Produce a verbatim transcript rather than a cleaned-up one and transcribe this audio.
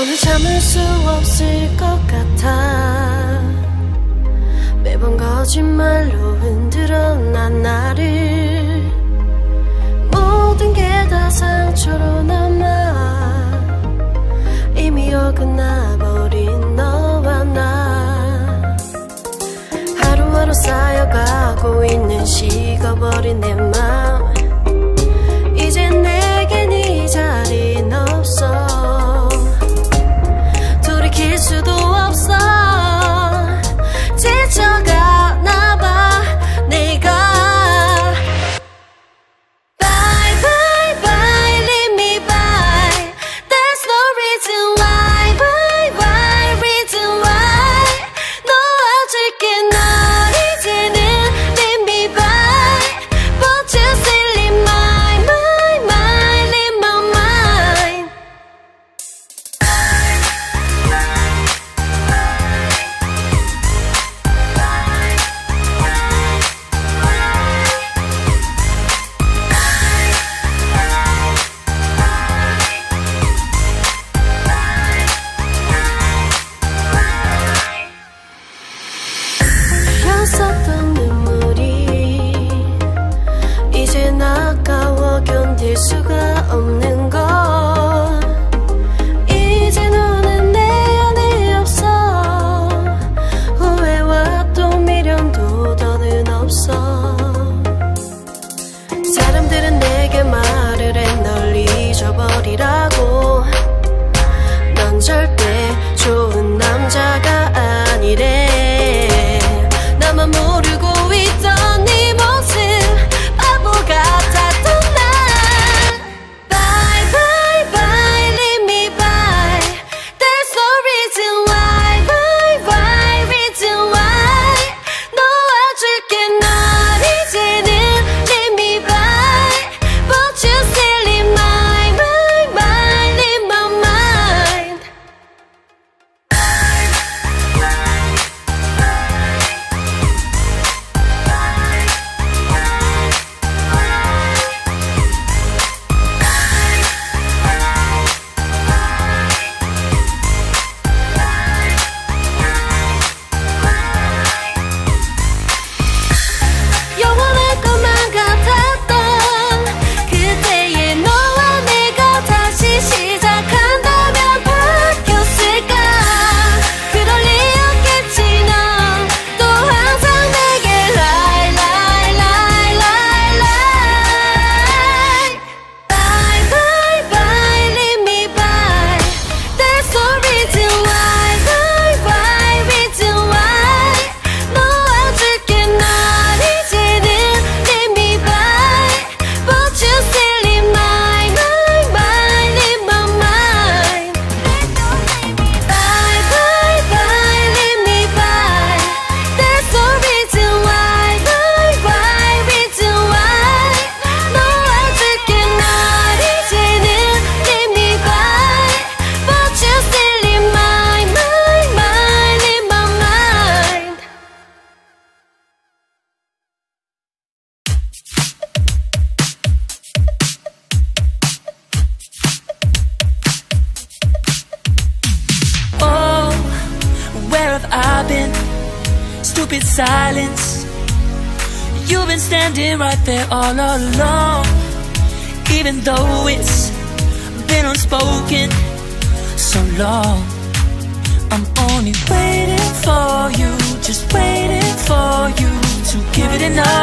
너를 참을 수 없을 것 같아. 매번 거짓말로 흔들어 난 나를. 모든 게 다 상처로 남아. 이미 어긋나버린 너와 나. 하루하루 쌓여가고 있는 식어버린 내 맘. 이젠 내겐 이 자린 없어. 돌이킬 수도 없어. 지쳐가나 봐 내가. Bye bye bye, leave me bye. There's no reason why, why why, reason why. 놓아줄게 널 이제는. Leave me bye, but you still in my mind, mind in my mind. 흘렀었던 눈물이 이젠 아까워 견딜 수가 없는 걸. 이제 너는 내 안에 없어. 후회와 또 미련도 더는 없어. 사람들은 내게 말을 해 널 잊어버리라고. 넌 절대 좋은 남자가 아니래. 나만 모르고 있던 네 모습 바보 같았던 난. Bye bye bye, leave me bye. There's no reason why, why why, reason why. 놓아줄게 널 이제는. Leave me bye, but you still in my mind, mind in my mind. 영원할 것만 같았던 그때의 너와 내가 다시 시작한다면 바뀌었을까? 그럴 리 없겠지. 넌 또 항상 내게 lie lie lie lie lie. Bye bye bye, leave me bye. There's no reason why, why why, reason why. 놓아줄게 널 이제는. Leave me bye, but you still in my mind, mind in my mind. Bye bye bye, leave me bye. There's no reason why, why why, reason why. 놓아줄게 널 이제는. Leave me bye, but you still in my mind, mind in my mind. Oh, where have I been? Stupid silence. You've been standing right there all along. Even though it's been unspoken so long, I'm only waiting for you